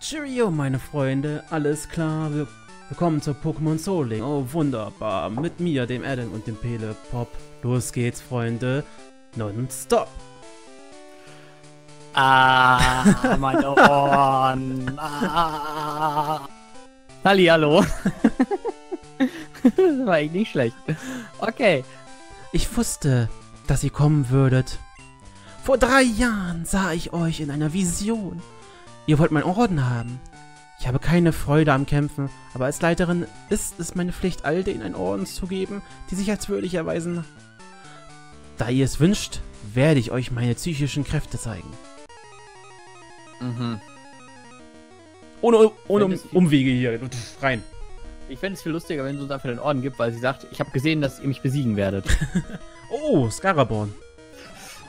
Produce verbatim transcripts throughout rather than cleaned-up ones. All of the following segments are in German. Cheerio, meine Freunde, alles klar, wir willkommen zur Pokémon Soul Link. Oh, wunderbar, mit mir, dem Adam und dem Pelipop. Los geht's, Freunde, nonstop. Ah, meine Ohren. Ah. Hallihallo. Das war eigentlich nicht schlecht. Okay. Ich wusste, dass ihr kommen würdet. Vor drei Jahren sah ich euch in einer Vision. Ihr wollt meinen Orden haben. Ich habe keine Freude am Kämpfen, aber als Leiterin ist es meine Pflicht, all denen einen Orden zu geben, die sich als würdig erweisen. Da ihr es wünscht, werde ich euch meine psychischen Kräfte zeigen. Mhm. Ohne, ohne um, Umwege hier. Rein. Ich fände es viel lustiger, wenn es uns dafür den Orden gibt, weil sie sagt, ich habe gesehen, dass ihr mich besiegen werdet. Oh, Skaraborn.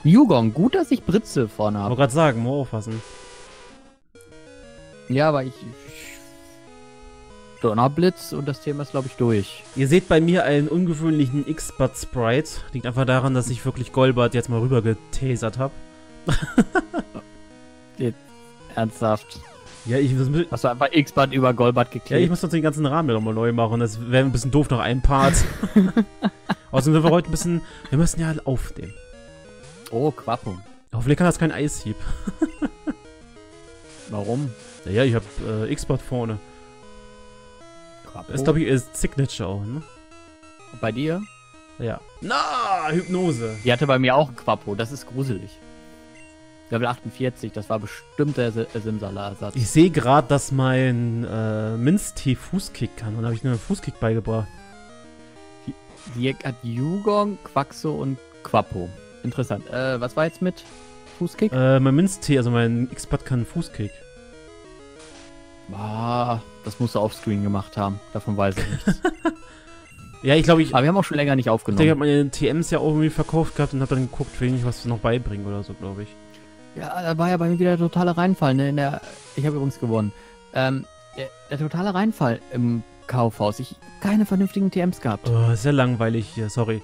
Yugong, gut, dass ich Britze vorne habe. Ich wollte gerade sagen, mal aufpassen. Ja, aber ich... Donnerblitz und das Thema ist, glaube ich, durch. Ihr seht bei mir einen ungewöhnlichen X-Bud Sprite. Liegt einfach daran, dass ich wirklich Goldbat jetzt mal rüber getasert habe. Ernsthaft? Ja, ich muss... Hast du einfach X-Bud über Goldbat geklickt? Ja, ich muss noch den ganzen Rahmen nochmal neu machen. Das wäre ein bisschen doof, noch ein Part. Außerdem sind wir heute ein bisschen... Wir müssen ja aufnehmen. Oh, Quappung. Hoffentlich kann das kein Eishieb. Warum? Naja, ich habe äh, X-Bud vorne. Quapo. Das ist, glaube ich, ist Signature auch, ne? Bei dir? Ja. Na, Hypnose. Die hatte bei mir auch ein Quapo, das ist gruselig. Level achtundvierzig, das war bestimmt der Simsala-Ersatz. Ich sehe gerade, dass mein äh, Minztee Fußkick kann und habe ich nur einen Fußkick beigebracht. Die hat Yugong, Quaxo und Quapo. Interessant. Äh, was war jetzt mit Fußkick? Äh, mein Minztee, also mein X-Bud kann Fußkick. Ah, das musst du offscreen gemacht haben. Davon weiß ich nichts. Ja, ich glaube, ich... Aber wir haben auch schon länger nicht aufgenommen. Ich habe meine T Ms ja auch irgendwie verkauft gehabt und habe dann geguckt, wen ich was noch beibringen oder so, glaube ich. Ja, da war ja bei mir wieder der totale Reinfall, ne? In der... Ich habe übrigens gewonnen. Ähm, der, der totale Reinfall im Kaufhaus. Ich keine vernünftigen T Ms gehabt. Oh, sehr langweilig hier, sorry.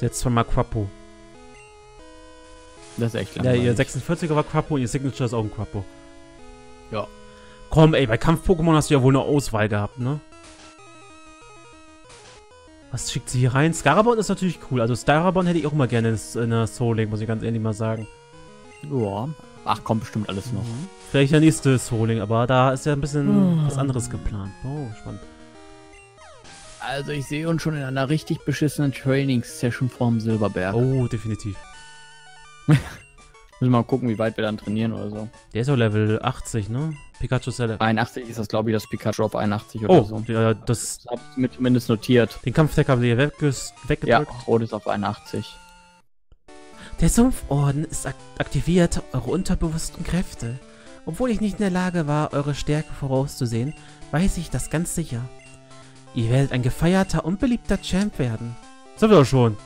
Jetzt zweimal Quapo. Das ist echt langweilig. Ja, ihr sechsundvierziger war Quapo und ihr Signature ist auch ein Quapo. Ja. Komm, ey, bei Kampf-Pokémon hast du ja wohl eine Auswahl gehabt, ne? Was schickt sie hier rein? Skaraborn ist natürlich cool. Also Skaraborn hätte ich auch mal gerne in der Soul Link, muss ich ganz ehrlich mal sagen. Ja. Ach, kommt bestimmt alles noch. Mhm. Vielleicht der nächste Soul Link, aber da ist ja ein bisschen mhm. was anderes geplant. Oh, spannend. Also ich sehe uns schon in einer richtig beschissenen Training-Session vorm Silberberg. Oh, definitiv. Müssen wir mal gucken, wie weit wir dann trainieren oder so. Der ist auch Level achtzig, ne? Pikachu Celle. einundachtzig ist das, glaube ich, das Pikachu auf einundachtzig oder oh, so. Ja, das, das habe ich mir zumindest notiert. Den Kampftag haben wir hier weggedrückt. Ja, Rot ist auf einundachtzig. Der Sumpforden ist ak aktiviert, eure unterbewussten Kräfte. Obwohl ich nicht in der Lage war, eure Stärke vorauszusehen, weiß ich das ganz sicher. Ihr werdet ein gefeierter und beliebter Champ werden. Das haben wir doch schon.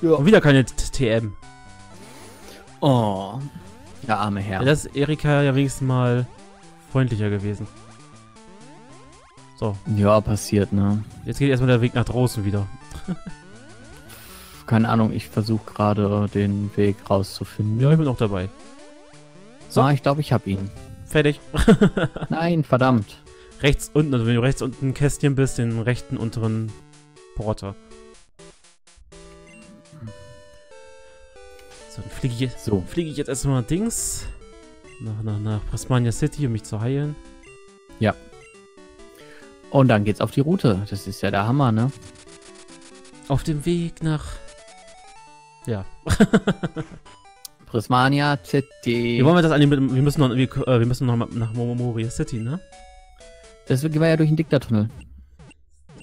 Ja. Und wieder keine T M. Oh, der arme Herr. Ja, das ist Erika ja wenigstens mal freundlicher gewesen. So. Ja, passiert, ne? Jetzt geht erstmal der Weg nach draußen wieder. Keine Ahnung, ich versuche gerade den Weg rauszufinden. Ja, ich bin auch dabei. So, ah, ich glaube, ich habe ihn. Fertig. Nein, verdammt. Rechts unten, also wenn du rechts unten im Kästchen bist, den rechten unteren Porter. Dann fliege ich, so. flieg ich jetzt erstmal Dings nach, nach, nach Prismania City, um mich zu heilen. Ja. Und dann geht's auf die Route. Das ist ja der Hammer, ne? Auf dem Weg nach... Ja. Prismania City. Wie wollen wir das annehmen? Wir müssen noch, wir, wir müssen noch nach Mamoria City, ne? Das geht ja durch den Diktatunnel.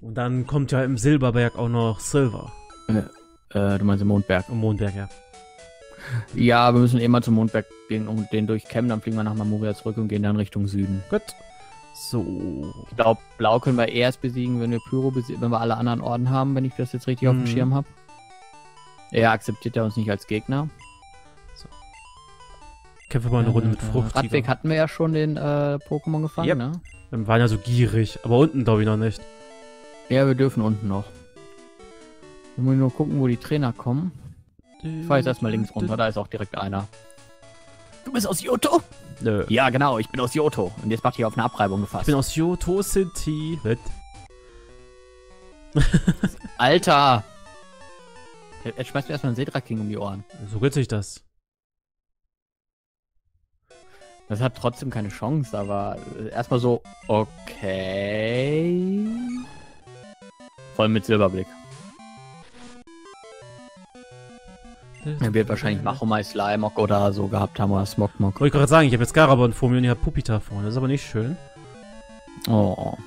Und dann kommt ja im Silberberg auch noch Silver. Äh, äh, du meinst im Mondberg. Im Mondberg, ja. Ja, wir müssen eh mal zum Mondberg gehen und den durchkämmen, dann fliegen wir nach Mamoria zurück und gehen dann Richtung Süden. Gut. So. Ich glaube, Blau können wir erst besiegen, wenn wir Pyro besiegen, wenn wir alle anderen Orden haben, wenn ich das jetzt richtig hm. auf dem Schirm habe. Er akzeptiert er uns nicht als Gegner. So. Kämpfen wir mal eine äh, Runde mit Frucht. Radweg hatten wir ja schon den äh, Pokémon gefangen, yep. ne? Wir waren ja so gierig, aber unten glaube ich noch nicht. Ja, wir dürfen unten noch. Wir müssen nur gucken, wo die Trainer kommen. Ich fahre jetzt erstmal links runter, da ist auch direkt einer. bist aus Johto? Nö. Ja, genau, ich bin aus Johto. Und jetzt macht ihr auf eine Abreibung gefasst. Ich bin aus Johto City. Alter! Jetzt schmeißt mir erstmal einen Sedra-King um die Ohren. So geht sich das. Das hat trotzdem keine Chance, aber erstmal so, okay. Voll mit Silberblick. Er wird wahrscheinlich Machomai Slimog oder so gehabt haben oder Smogmog. Wollte ich gerade sagen, ich habe jetzt Skaraborn vor mir und ich habe Puppita vorne. Das ist aber nicht schön. Oh.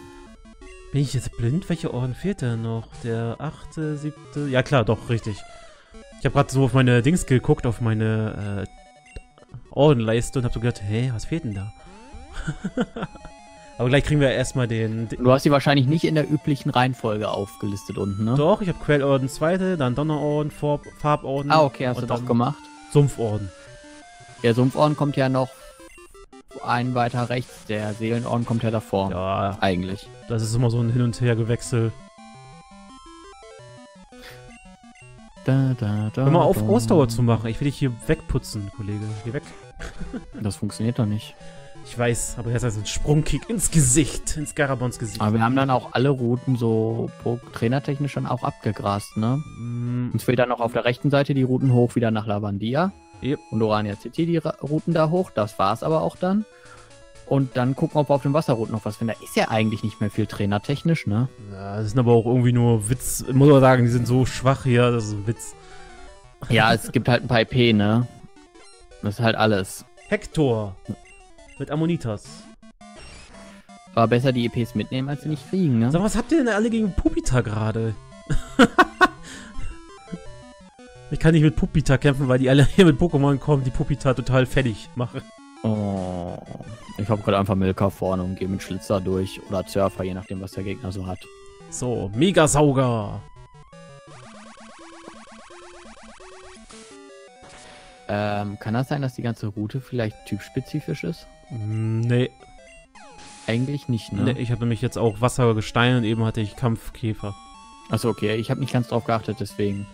Bin ich jetzt blind? Welche Orden fehlt denn noch? Der achte, siebte. Ja klar, doch, richtig. Ich habe gerade so auf meine Dings geguckt, auf meine äh, Ordenleiste und habe so gedacht, hey, was fehlt denn da? Aber gleich kriegen wir erstmal den... Du hast die wahrscheinlich nicht in der üblichen Reihenfolge aufgelistet unten, ne? Doch, ich habe Quellorden zweite, dann Donnerorden, Farb Farborden... Ah, okay, hast du doch gemacht. Sumpforden. Der Sumpforden kommt ja noch einen weiter rechts, der Seelenorden kommt ja davor. Ja, eigentlich. Das ist immer so ein Hin- und Her-Gewechsel. Da, da, da, Hör mal auf, da. Ausdauer zu machen. Ich will dich hier wegputzen, Kollege. Geh weg. Das funktioniert doch nicht. Ich weiß, aber jetzt heißt ein Sprungkick ins Gesicht, ins Garabons Gesicht. Aber wir haben dann auch alle Routen so trainertechnisch dann auch abgegrast, ne? Mm. Uns fehlt dann noch auf der rechten Seite die Routen hoch wieder nach Lavandia. Yep. Und Orania City die Routen da hoch, das war's aber auch dann. Und dann gucken, ob wir auf dem Wasserrouten noch was finden. Da ist ja eigentlich nicht mehr viel trainertechnisch, ne? Ja, das sind aber auch irgendwie nur Witz. Ich muss aber sagen, die sind so schwach hier, das ist ein Witz. Ja, es gibt halt ein paar E P, ne? Das ist halt alles. Hector! Mit Ammonitas. War besser die E Ps mitnehmen, als sie nicht kriegen, ne? Sag, was habt ihr denn alle gegen Puppita gerade? Ich kann nicht mit Puppita kämpfen, weil die alle hier mit Pokémon kommen, die Puppita total fertig machen. Oh. Ich hab gerade einfach Milka vorne und gehe mit Schlitzer durch oder Surfer, je nachdem, was der Gegner so hat. So, Megasauger! Ähm, kann das sein, dass die ganze Route vielleicht typspezifisch ist? Nee. Eigentlich nicht, ne? Nee, ich habe nämlich jetzt auch Wasser, Gestein und eben hatte ich Kampfkäfer. Achso, okay. Ich habe nicht ganz drauf geachtet, deswegen.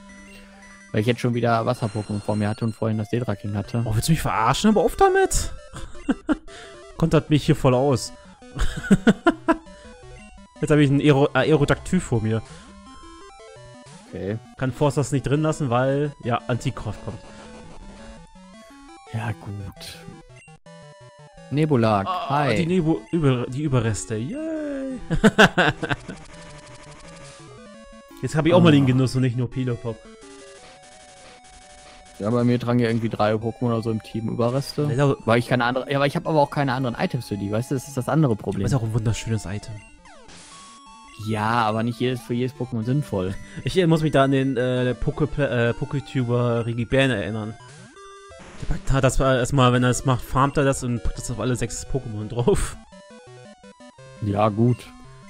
Weil ich jetzt schon wieder Wasser-Pokémon vor mir hatte und vorhin das Dedra-King hatte. Oh, willst du mich verarschen? Aber auf damit! Kontert mich hier voll aus. Jetzt habe ich einen Aerodactyl vor mir. Okay. Kann Force das nicht drin lassen, weil, ja, Antikraft kommt. Ja, gut. Nebulak, oh, hi. Die, Nebu Über die Überreste, yay. Jetzt habe ich auch oh. mal den Genuss und nicht nur Pelipop. Ja, bei mir tragen ja irgendwie drei Pokémon oder so im Team Überreste. Auch, weil ich keine andere, ja, aber ich habe aber auch keine anderen Items für die, weißt du? Das ist das andere Problem. Das ist auch ein wunderschönes Item. Ja, aber nicht jedes für jedes Pokémon sinnvoll. Ich äh, muss mich da an den äh, Pokétuber äh, Rigibern erinnern. Der packt das erstmal, wenn er es macht, farmt er das und packt das auf alle sechs Pokémon drauf. Ja, gut.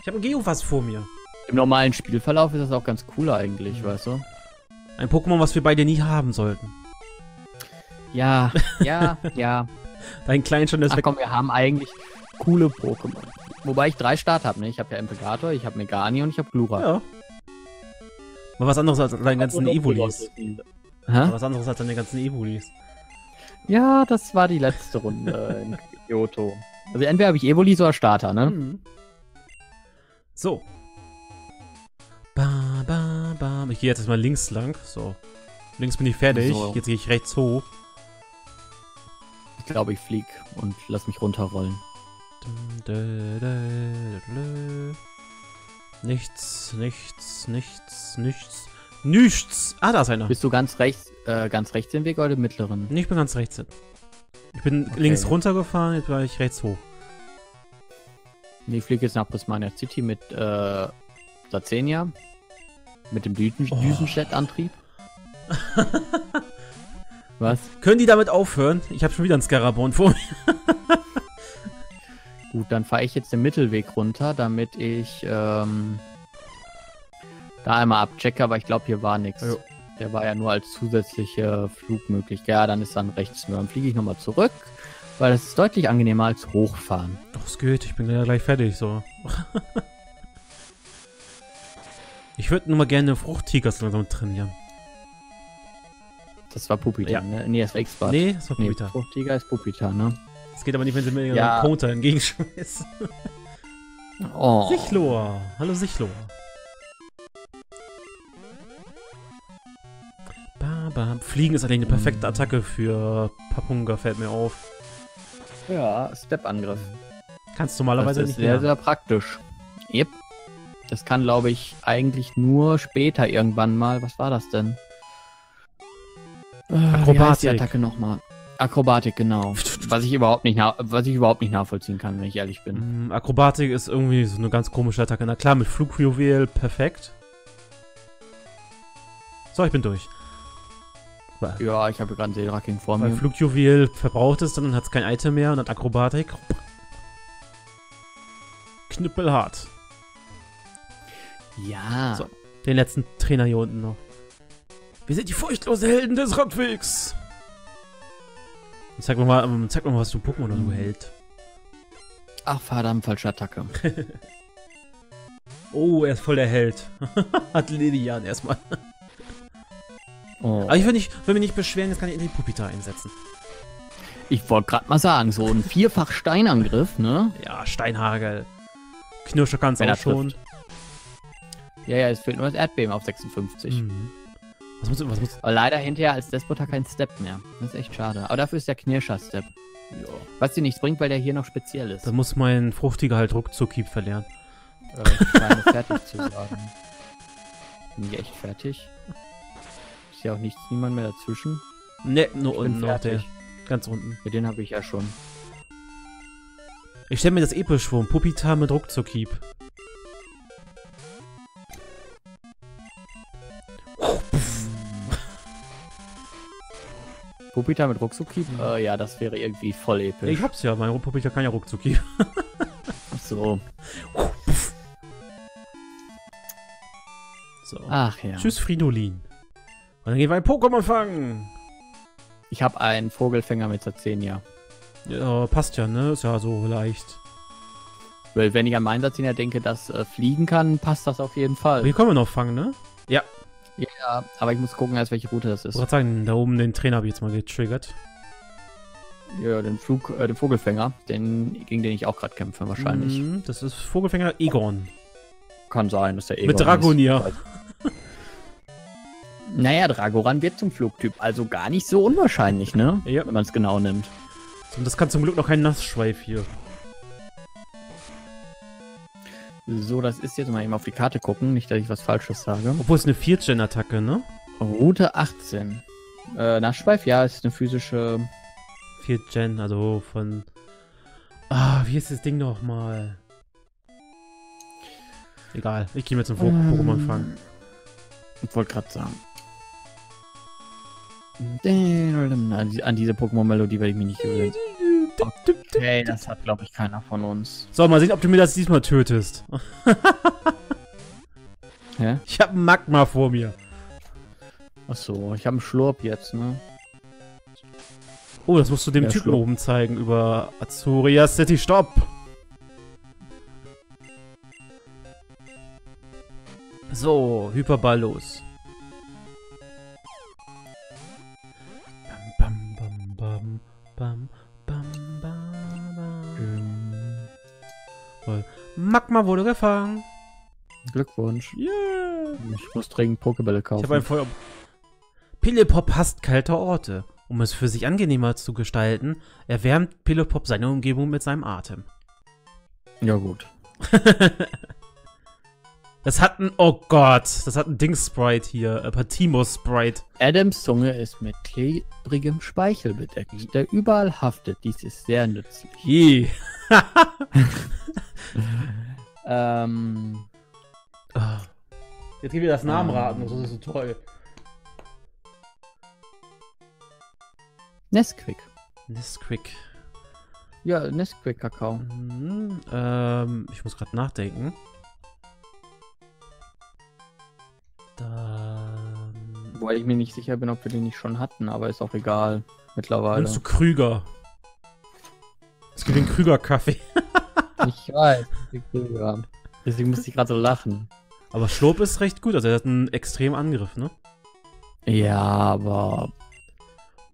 Ich habe ein Geofass vor mir. Im normalen Spielverlauf ist das auch ganz cool eigentlich, mhm. weißt du? Ein Pokémon, was wir beide nie haben sollten. Ja, ja, ja. Dein Kleinschon ist Ach, weg. Komm, wir haben eigentlich coole Pokémon. Wobei ich drei Start habe, ne? Ich habe ja Impregator, ich habe Megani und ich habe Glurak. Ja. Mal was anderes als deine ganzen Evolis. Mal was anderes als deine ganzen Evolis. Ja, das war die letzte Runde in Kyoto. Also entweder habe ich Evolis oder Starter, ne? Mhm. So. Ba, ba, ba. Ich gehe jetzt erstmal links lang. So. Links bin ich fertig. So. Jetzt gehe ich rechts hoch. Ich glaube, ich flieg und lass mich runterrollen. Nichts, nichts, nichts, nichts. Nichts! Ah, da ist einer. Bist du ganz rechts, äh, ganz rechts den Weg oder den mittleren? Nee, ich bin ganz rechts hin. Ich bin okay. links runtergefahren, jetzt war ich rechts hoch. Nee, ich fliege jetzt nach Prismania City mit, äh, Sazenia. Mit dem Düsen oh. Düsenjet-Antrieb. Was? Können die damit aufhören? Ich habe schon wieder einen Skaraborn vor mir. Gut, dann fahre ich jetzt den Mittelweg runter, damit ich, ähm... da einmal abchecke, aber ich glaube, hier war nichts. Also. Der war ja nur als zusätzlicher Flug möglich. Ja, dann ist dann rechts. Dann fliege ich nochmal zurück, weil das ist deutlich angenehmer als hochfahren. Doch, es geht. Ich bin ja gleich fertig, so. Ich würde nur mal gerne Fruchttigers langsam trainieren. Das war Puppita, ja. Ne? Nee, das war X-Bud. Nee, das war Puppita. Nee, Tiger ist Puppita, ne? Das geht aber nicht, wenn sie mir ihren ja. Counter entgegenschmeißen. Oh. Sichlor! Hallo Sichlor! Fliegen ist eigentlich eine perfekte Attacke für Papunga, fällt mir auf. Ja, Step-Angriff. Kannst du normalerweise nicht mehr. Das ist sehr, sehr praktisch. Yep. Das kann, glaube ich, eigentlich nur später irgendwann mal. Was war das denn? Äh, Akrobatik. Wie heißt die Attacke nochmal? Akrobatik, genau. Was ich überhaupt nicht, was ich überhaupt nicht nachvollziehen kann, wenn ich ehrlich bin. Akrobatik ist irgendwie so eine ganz komische Attacke. Na klar, mit Flugjuwel perfekt. So, ich bin durch. Ja, ich habe gerade einen Seedraking vor mir. Weil Flugjuwel verbraucht ist, dann hat es kein Item mehr und hat Akrobatik. Knüppelhart. Ja. So, den letzten Trainer hier unten noch. Wir sind die furchtlosen Helden des Radwegs. Zeig mir mal, ähm, zeig mir mal, was du Pokémon mhm. du hält. Ach, verdammt, falsche Attacke. Oh, er ist voll der Held. Hat Lilian erstmal. Oh. Aber ich will, nicht, will mich nicht beschweren, jetzt kann ich in die Puppita einsetzen. Ich wollte gerade mal sagen, so ein vierfach Steinangriff, ne? Ja, Steinhagel. Knirscher kannst du auch schon. Trifft. Ja, ja, es fehlt nur das Erdbeben auf sechsundfünfzig. Mhm. Was muss, was muss... Leider hinterher als Despoter kein Step mehr. Das ist echt schade. Aber dafür ist der Knirscher-Step. Ja. Was dir nichts bringt, weil der hier noch speziell ist. Da muss mein Fruchtiger halt Ruckzuck-Hieb verlieren. Äh, ich meine, fertig zu sagen. Bin ich echt fertig? Ja, auch nichts, niemand mehr dazwischen. Ne, nur unten noch der. Ganz unten. Ja, den habe ich ja schon. Ich stelle mir das episch vor. Puppita mit Ruckzuck-Hieb. Oh, Puppita mit Ruckzuck-Hieb? Mhm. Äh, ja, das wäre irgendwie voll episch. Ich hab's ja, mein Puppita kann ja Ruckzuck-Hieb. Ach so. Oh, so. Ach ja. Tschüss, Fridolin. Und dann gehen wir einen Pokémon fangen. Ich habe einen Vogelfänger mit der zehn, ja. Ja, passt ja, ne? Ist ja so leicht. Weil wenn ich an meinen Satz denke, dass äh, fliegen kann, passt das auf jeden Fall. Aber hier können wir noch fangen, ne? Ja. Ja, aber ich muss gucken, erst welche Route das ist. Ich wollte gerade sagen, da oben den Trainer habe ich jetzt mal getriggert. Ja, den, Flug, äh, den Vogelfänger, den, gegen den ich auch gerade kämpfe wahrscheinlich. Mm, das ist Vogelfänger Egon. Kann sein, dass der Egon mit Dragonier. Naja, Dragoran wird zum Flugtyp, also gar nicht so unwahrscheinlich, ne? Ja. Wenn man es genau nimmt. Und das kann zum Glück noch kein Nassschweif hier. So, das ist jetzt mal eben auf die Karte gucken, nicht, dass ich was Falsches sage. Obwohl es eine vier-Gen-Attacke, ne? Route achtzehn. Äh, Nassschweif, ja, ist eine physische... vier-Gen, also von... Ah, wie ist das Ding nochmal? Egal, ich gehe mir zum ähm... Pokémon fangen. Ich wollte gerade sagen. An diese Pokémon-Melodie werde ich mich nicht gewöhnen. Okay, das hat, glaube ich, keiner von uns. So, mal sehen, ob du mir das diesmal tötest. Hä? Ich habe ein Magma vor mir. Ach so, ich habe einen Schlurp jetzt, ne? Oh, das musst du dem ja, Typen Schlurp. Oben zeigen über Azuria City. Stopp! So, Hyperball los. Bam, bam, bam, bam, bam, bam, bam, bam. Magma wurde gefangen. Glückwunsch. Yeah. Ich muss dringend Pokébälle kaufen. Ich habe ein Feuer. Pelipop hasst kalte Orte. Um es für sich angenehmer zu gestalten, erwärmt Pelipop seine Umgebung mit seinem Atem. Ja gut. Das hat ein, oh Gott, das hat ein Dings-Sprite hier, ein Patimo-Sprite. Adams Zunge ist mit klebrigem Speichel bedeckt, der überall haftet. Dies ist sehr nützlich. Je. ähm. Jetzt gehen wir das Namen raten, das ist so toll. Nesquik. Nesquik. Ja, Nesquik-Kakao. Mhm, ähm, ich muss gerade nachdenken. Dann... Wobei ich mir nicht sicher bin, ob wir den nicht schon hatten, aber ist auch egal mittlerweile. Nimmst du Krüger? Es gibt den Krüger-Kaffee. Ich weiß, Krüger. Deswegen musste ich gerade so lachen. Aber Schlurp ist recht gut, also er hat einen extremen Angriff, ne? Ja, aber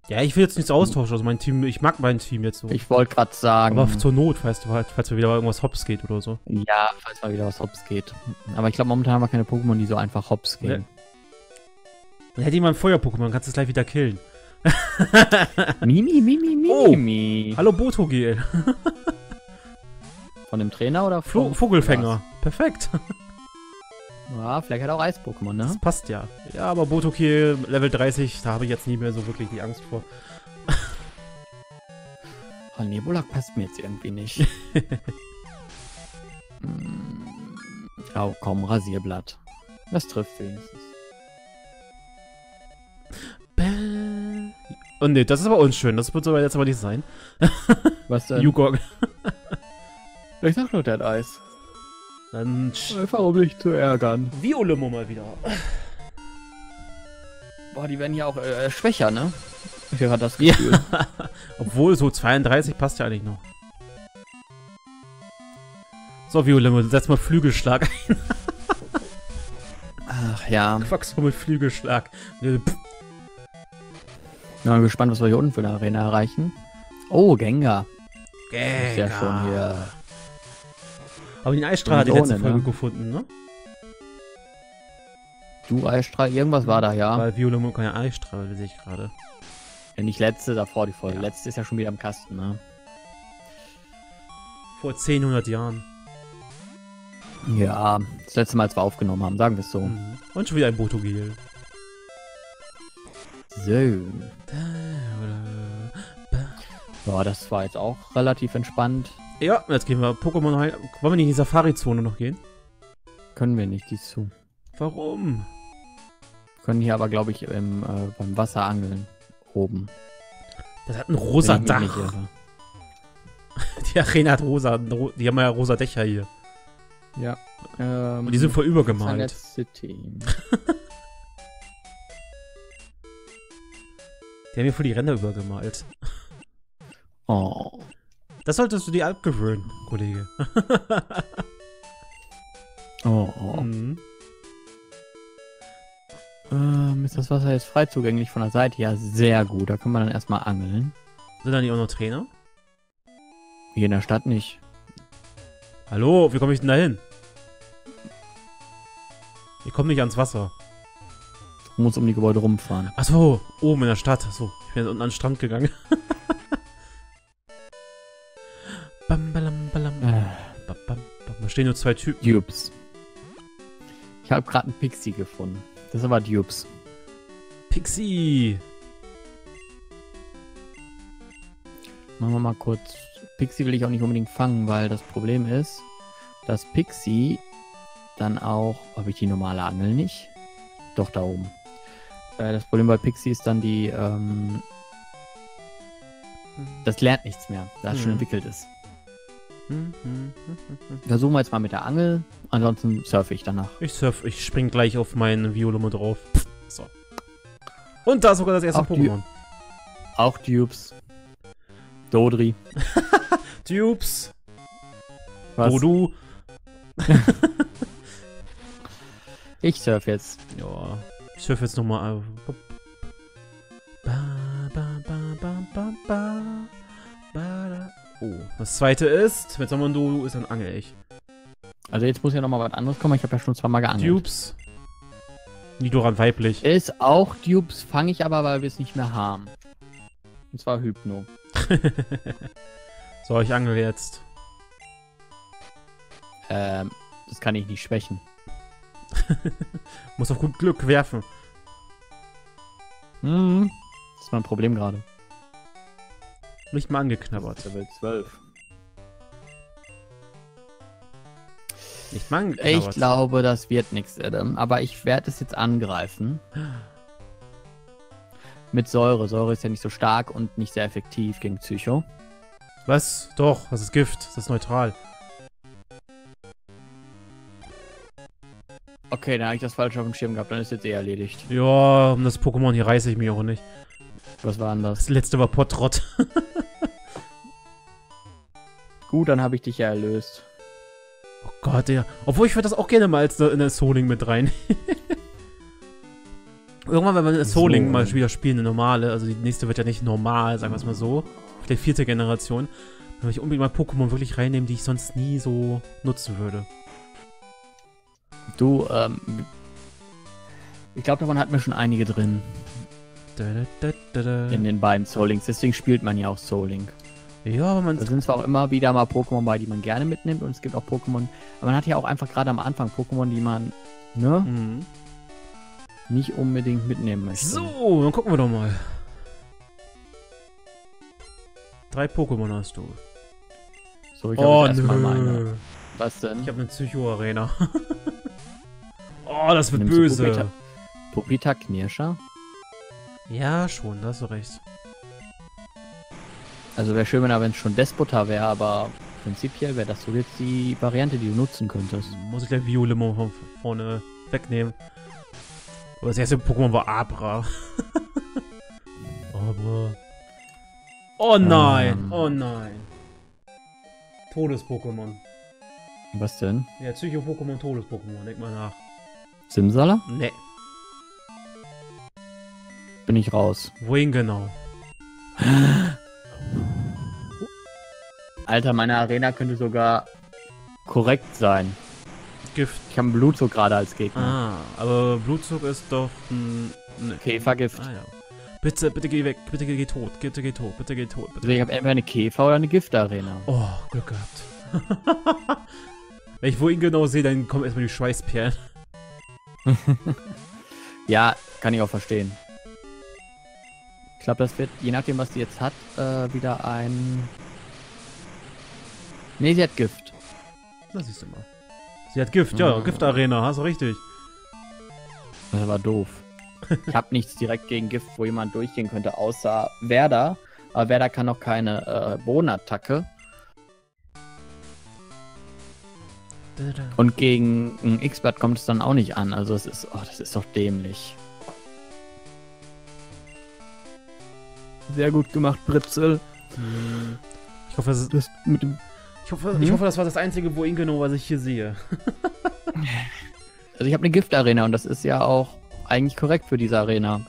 Ja, ich will jetzt nichts austauschen. Also mein Team, ich mag mein Team jetzt so. Ich wollte gerade sagen. Aber zur Not, falls, falls mal wieder irgendwas hops geht oder so. Ja, falls mal wieder was hops geht. Aber ich glaube, momentan haben wir keine Pokémon, die so einfach hops gehen. Nee. Dann hätte jemand Feuer-Pokémon, kannst du es gleich wieder killen. Mimi, Mimi, Mimi. Oh. Hallo Botogel. Von dem Trainer oder Flo Vogelfänger? Was? Perfekt. Ja, vielleicht hat er auch Eis-Pokémon, ne? Das passt ja. Ja, aber Botokil Level dreißig, da habe ich jetzt nie mehr so wirklich die Angst vor. Oh, Nebulak passt mir jetzt irgendwie nicht. Oh, komm, Rasierblatt. Das trifft wenigstens. Oh ne, das ist aber unschön. Das wird aber jetzt aber nicht sein. Was denn? Yugong. Ich sag nur, der hat Eis. Dann einfach um dich zu ärgern. Violemo mal wieder. Boah, die werden ja auch äh, schwächer, ne? Ich hatte das Gefühl. Ja. Obwohl, so zweiunddreißig passt ja eigentlich noch. So, Violemo, setz mal Flügelschlag ein. Ach ja. Quaxo mit Flügelschlag. Pff. Ich bin mal gespannt, was wir hier unten für eine Arena erreichen. Oh, Gengar. Gengar. Ist ja schon hier. Aber den Eisstrahl hat die letzte Folge gefunden, ne? Du Eisstrahl, irgendwas war da, ja. Weil Violamon kann ja Eisstrahl, sehe ich gerade. Ja, nicht letzte, davor die Folge. Ja. Letzte ist ja schon wieder im Kasten, ne? Vor zehnhundert Jahren. Ja, das letzte Mal, als wir aufgenommen haben, sagen wir es so. Mhm. Und schon wieder ein Botogel. So. Boah, das war jetzt auch relativ entspannt. Ja, jetzt gehen wir Pokémon heilen. Wollen wir nicht in die Safari-Zone noch gehen? Können wir nicht, die ist zu. Warum? Wir können hier aber, glaube ich, im, äh, beim Wasser angeln. Oben. Das hat ein rosa Dach. Die Arena hat rosa. Die haben ja rosa Dächer hier. Ja. Ähm, Und die sind voll übergemalt. City. Die haben hier voll die Ränder übergemalt. Oh. Das solltest du dir abgewöhnen, Kollege. Oh, oh. Mhm. Ähm, ist das Wasser jetzt frei zugänglich von der Seite? Ja, sehr gut. Da kann man dann erstmal angeln. Sind da nicht auch noch Trainer? Hier in der Stadt nicht. Hallo, wie komme ich denn da hin? Ich komme nicht ans Wasser. Du musst um die Gebäude rumfahren. Achso, oben in der Stadt. Achso, ich bin jetzt unten an den Strand gegangen. Bam, balam, balam, äh. bam, bam, bam. Da stehen nur zwei Typen. Dupes. Ich habe gerade einen Pixie gefunden. Das ist aber Dupes. Pixie! Machen wir mal kurz. Pixie will ich auch nicht unbedingt fangen, weil das Problem ist, dass Pixie dann auch. Habe ich die normale Angel nicht? Doch, da oben. Äh, das Problem bei Pixie ist dann die. Ähm, das lernt nichts mehr, da es hm. schon entwickelt ist. Versuchen wir jetzt mal mit der Angel, ansonsten surfe ich danach. Ich surfe, ich spring gleich auf meinen Violum drauf. So. Und da ist sogar das erste auch Pokémon. Auch Dupes. Dodri. Dupes. Was? Dodu. Ich surfe jetzt. Ja, ich surfe jetzt nochmal. Oh, das zweite ist, mit Sommerdodo ist dann angel ich. Also jetzt muss ja nochmal was anderes kommen, ich habe ja schon zweimal geangelt. Dupes. Nidoran weiblich. Ist auch Dupes, fange ich aber, weil wir es nicht mehr haben. Und zwar Hypno. So, ich angel jetzt. Ähm, das kann ich nicht schwächen. Muss auf gut Glück werfen. Mhm. Das ist mein Problem gerade. Nicht mal angeknabbert. Level zwölf. Nicht mal angeknabbert. Ich glaube, das wird nichts, Adam. Aber ich werde es jetzt angreifen. Mit Säure. Säure ist ja nicht so stark und nicht sehr effektiv gegen Psycho. Was? Doch, das ist Gift. Das ist neutral. Okay, dann habe ich das falsch auf dem Schirm gehabt. Dann ist jetzt eh erledigt. Ja, um das Pokémon hier reiße ich mich auch nicht. Was war denn das? Das letzte war Potrott. Gut, dann habe ich dich ja erlöst. Oh Gott, ja. Obwohl, ich würde das auch gerne mal als in der Soul Link mit rein. Irgendwann, wenn wir das Soul Link mal wieder spielen, eine normale, also die nächste wird ja nicht normal, sagen wir es mal so, vielleicht vierte Generation, dann will ich unbedingt mal Pokémon wirklich reinnehmen, die ich sonst nie so nutzen würde. Du, ähm, ich glaube, davon hatten wir schon einige drin. Da, da, da, da. In den beiden Soul Links, deswegen spielt man ja auch Soul Link. Ja, aber man... Da sind zwar auch immer wieder mal Pokémon bei, die man gerne mitnimmt und es gibt auch Pokémon, aber man hat ja auch einfach gerade am Anfang Pokémon, die man, ne, mhm. nicht unbedingt mitnehmen möchte. So, dann gucken wir doch mal. Drei Pokémon hast du. So, ich habe jetzt erstmal meine. Was denn? Ich habe eine Psycho-Arena. Oh, das wird böse. Puppita, Knirscher? Ja, schon, da hast du recht. Also wäre schön, wenn es schon Despota wäre, aber prinzipiell wäre das so jetzt die Variante, die du nutzen könntest. Muss ich gleich Violimon von vorne wegnehmen. Aber das erste Pokémon war Abra. Abra. Oh nein, ähm. oh nein. Todes-Pokémon. Was denn? Ja, Psycho-Pokémon, Todes-Pokémon, denk mal nach. Simsala? Nee. Bin ich raus. Wohin genau? Alter, meine Arena könnte sogar korrekt sein. Gift. Ich habe einen Blutzug gerade als Gegner. Ah, aber Blutzug ist doch ein... Ne. Käfergift. Ah, ja. Bitte, bitte geh weg. Bitte geh tot. Bitte geh tot. Bitte geh tot. Bitte. Also ich habe entweder eine Käfer- oder eine Giftarena. Oh, Glück gehabt. Wenn ich wohin genau sehe, dann kommen erstmal die Schweißperlen. Ja, kann ich auch verstehen. Ich glaube, das wird, je nachdem, was die jetzt hat, äh, wieder ein... Ne, sie hat Gift. Das siehst du mal. Sie hat Gift, ja, oh. Giftarena, hast du richtig. Das war doof. Ich habe nichts direkt gegen Gift, wo jemand durchgehen könnte, außer Werder. Aber Werder kann noch keine äh, Bohnenattacke. Und gegen einen X-Bud kommt es dann auch nicht an. Also es ist, oh, das ist doch dämlich. Sehr gut gemacht, Britzel. Hm. Ich hoffe, es ist mit dem... Ich hoffe, mhm. ich hoffe, das war das einzige Wohin genau, was ich hier sehe. Also ich habe eine Giftarena und das ist ja auch eigentlich korrekt für diese Arena.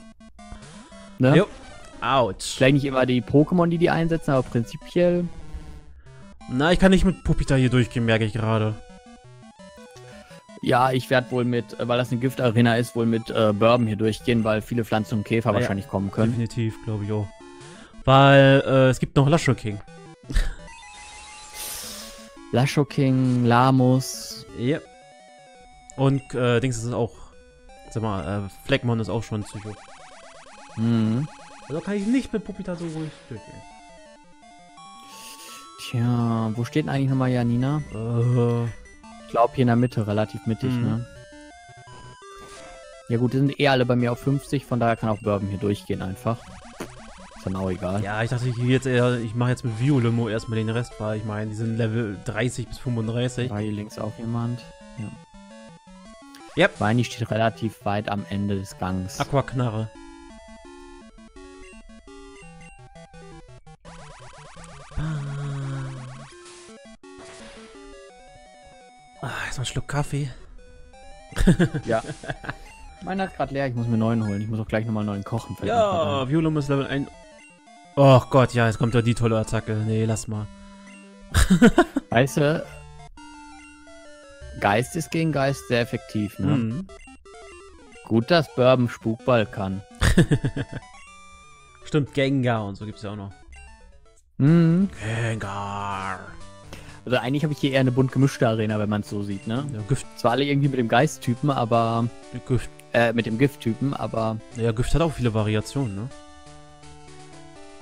Ne? Jo. Autsch. Vielleicht nicht immer die Pokémon, die die einsetzen, aber prinzipiell... Na, ich kann nicht mit Puppita hier durchgehen, merke ich gerade. Ja, ich werde wohl mit, weil das eine Giftarena ist, wohl mit äh, Bourbon hier durchgehen, weil viele Pflanzen und Käfer ja, wahrscheinlich kommen können. Definitiv, glaube ich auch. Weil äh, es gibt noch Lasho King. Lasho King, Lamus. Yep. Und äh, Dings ist auch. Sag mal, äh, Fleckmon ist auch schon Psycho. Mhm. Also kann ich nicht mit Puppita so ruhig durchgehen. Tja, wo steht denn eigentlich nochmal Janina? Äh. Ich glaube hier in der Mitte, relativ mittig, mhm. ne? Ja gut, die sind eh alle bei mir auf fünfzig, von daher kann auch Bourbon hier durchgehen einfach. Dann auch egal. Ja, ich dachte, ich, jetzt eher, ich mache jetzt mit Violimo erstmal den Rest, weil ich meine, die sind Level dreißig bis fünfunddreißig. War hier links auch jemand. Ja. Yep. Weini steht relativ weit am Ende des Gangs. Aquaknarre. Ah, jetzt mal einen Schluck Kaffee. Ja. Meiner ist gerade leer, ich muss mir einen neuen holen. Ich muss auch gleich nochmal einen neuen kochen. Ja, Violum ist Level eins. Oh Gott, ja, jetzt kommt doch die tolle Attacke. Nee, lass mal. Weißt du, Geist ist gegen Geist sehr effektiv, ne? Mhm. Gut, dass Bourbon Spukball kann. Stimmt, Gengar und so gibt's ja auch noch. Mhm. Gengar. Also eigentlich habe ich hier eher eine bunt gemischte Arena, wenn man es so sieht, ne? Ja, Gift. Zwar alle irgendwie mit dem Geist-Typen, aber... Gift. Äh, mit dem Gift-Typen, aber... Ja, Gift hat auch viele Variationen, ne?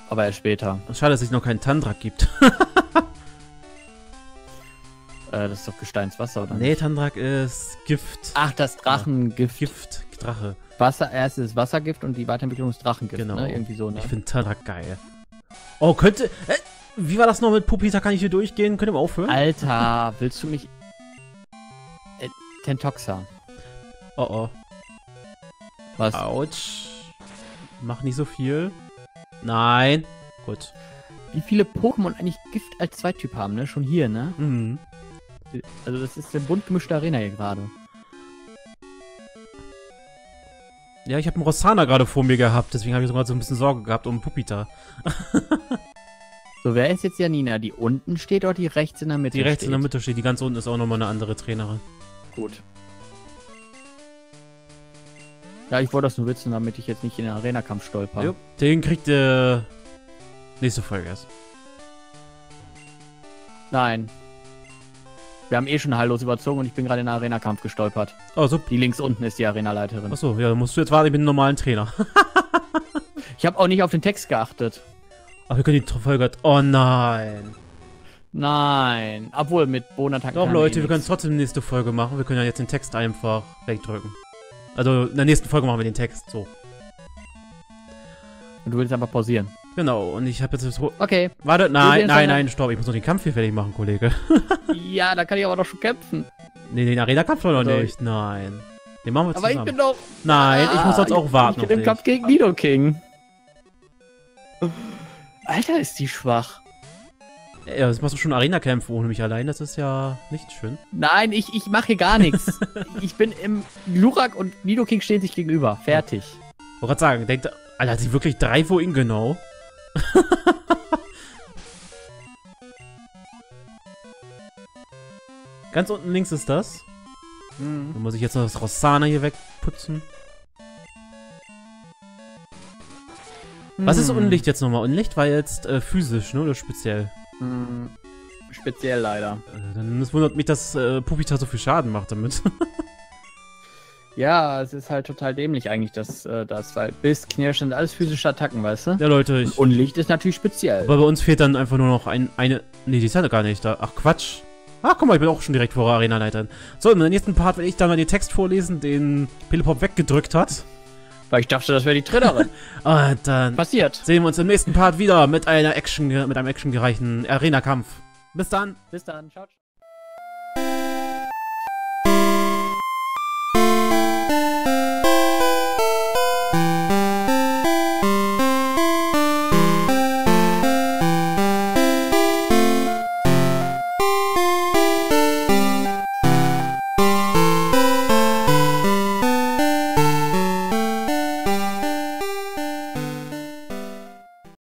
Aber erst später. Schade, dass es noch keinen Tandrak gibt. Äh, das ist doch Gesteinswasser, oder? Nee, Tandrak ist Gift. Ach, das Drachengift. Gift, Drache. Wasser, erst ist Wassergift und die Weiterentwicklung ist Drachengift, genau. Ne? Irgendwie so, ne? Ich finde Tandrak geil. Oh, könnte... Äh, wie war das noch mit Puppita? Kann ich hier durchgehen? Können wir aufhören? Alter, willst du mich... Äh, Tentoxa. Oh, oh. Was? Autsch. Mach nicht so viel. Nein. Gut. Wie viele Pokémon eigentlich Gift als Zweittyp haben, ne? Schon hier, ne? Mhm. Also das ist eine bunt gemischte Arena hier gerade. Ja, ich habe einen Rossana gerade vor mir gehabt, deswegen habe ich sogar so ein bisschen Sorge gehabt um Puppita. So, wer ist jetzt Janina? Die unten steht oder die rechts in der Mitte steht? Die rechts in der Mitte steht, die ganz unten ist auch nochmal eine andere Trainerin. Gut. Ja, ich wollte das nur wissen, damit ich jetzt nicht in den Arena-Kampf stolper. Jo. Den kriegt der äh, nächste Folge erst. Nein. Wir haben eh schon heillos überzogen und ich bin gerade in den Arena-Kampf gestolpert. Oh, so. Die links unten ist die Arena-Leiterin. Achso, ja, dann musst du jetzt warten, ich bin ein normalen Trainer. Ich habe auch nicht auf den Text geachtet. Ach, wir können die Folge... Oh nein. Nein. Obwohl, mit Bonattacken... Doch, Leute, wir können es trotzdem in die nächste Folge machen. Wir können ja jetzt den Text einfach wegdrücken. Also, in der nächsten Folge machen wir den Text, so. Und du willst einfach pausieren. Genau, und ich habe jetzt... Okay. Warte, nein, nein, nein, stopp. Ich muss noch den Kampf hier fertig machen, Kollege. Ja, da kann ich aber doch schon kämpfen. Nee, den Arena-Kampf noch also nicht. Nein. Den machen wir zusammen. Aber ich bin doch... Nein, ah, ich muss sonst auch warten. Ich bin im Kampf gegen Nido King. Alter, ist die schwach. Ja, das machst du schon Arena-Kämpfe ohne mich allein. Das ist ja nicht schön. Nein, ich, ich mache hier gar nichts. Ich bin im... Glurak und Nido King stehen sich gegenüber. Fertig. Ich wollte gerade sagen, denkt... Alter, hat sie wirklich drei vorhin genau? Ganz unten links ist das. Mhm. Dann muss ich jetzt noch das Rossana hier wegputzen. Mhm. Was ist Unlicht jetzt nochmal? Unlicht war jetzt äh, physisch, ne? Oder speziell? Mhm. Speziell leider. Äh, dann es wundert mich, dass äh, Puppita so viel Schaden macht damit. Ja, es ist halt total dämlich eigentlich, dass äh, das, weil Biss, Knirschen sind alles physische Attacken, weißt du? Ja, Leute, ich... Und Licht ist natürlich speziell. Aber bei uns fehlt dann einfach nur noch ein, eine... Nee, die ist ja gar nicht da. Ach, Quatsch. Ach, guck mal, ich bin auch schon direkt vor der Arena-Leiterin. So, in der nächsten Part werde ich dann mal den Text vorlesen, den Pelipop weggedrückt hat. Weil ich dachte, das wäre die Trainerin. Und dann... Passiert. Sehen wir uns im nächsten Part wieder mit einer Action... mit einem actiongereichen Arena-Kampf. Bis dann. Bis dann. Ciao, ciao.